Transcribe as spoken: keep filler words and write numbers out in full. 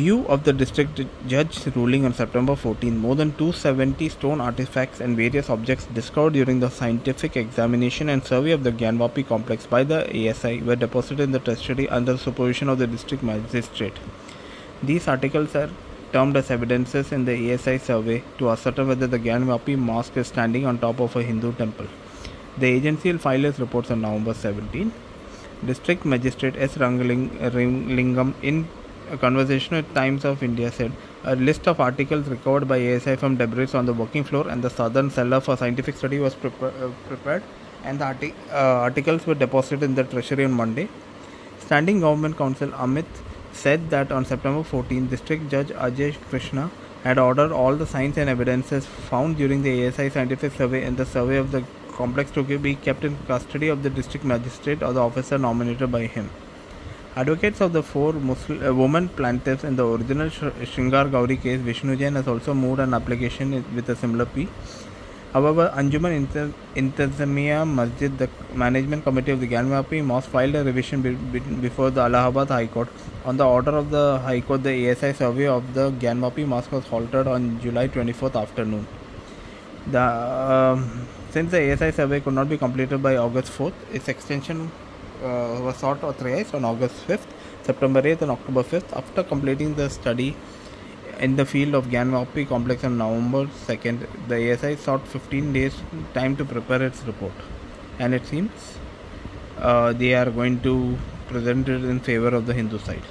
View of the district judge's ruling on September fourteenth, more than two hundred seventy stone artifacts and various objects discovered during the scientific examination and survey of the Gyanvapi complex by the A S I were deposited in the treasury under supervision of the district magistrate. These articles are termed as evidences in the A S I survey to ascertain whether the Gyanvapi mosque is standing on top of a Hindu temple. The agency will file its reports on November seventeenth. District Magistrate S. Rangalingam, in a conversation with Times of India, said a list of articles recovered by A S I from debris on the working floor and the southern cellar for scientific study was prepared, and the arti uh, articles were deposited in the treasury on Monday. Standing Government Counsel Amit said that on September fourteenth, District Judge Ajay Krishna had ordered all the signs and evidences found during the A S I scientific survey and the survey of the complex to be kept in custody of the district magistrate or the officer nominated by him. Advocates of the four Muslim, uh, women plaintiffs in the original Shringar Gauri case, Vishnu Jain, has also moved an application with a similar plea. However, Anjuman Intanzamiya Masjid, the management committee of the Gyanvapi mosque, filed a revision be be before the Allahabad High Court. On the order of the High Court, the A S I survey of the Gyanvapi mosque was halted on July twenty-fourth afternoon. The, uh, since the A S I survey could not be completed by August fourth, its extension Uh, was sought or authorized on August fifth, September eighth and October fifth, after completing the study in the field of Gyanvapi complex on November second. The A S I sought fifteen days time to prepare its report, and it seems uh, they are going to present it in favor of the Hindu side.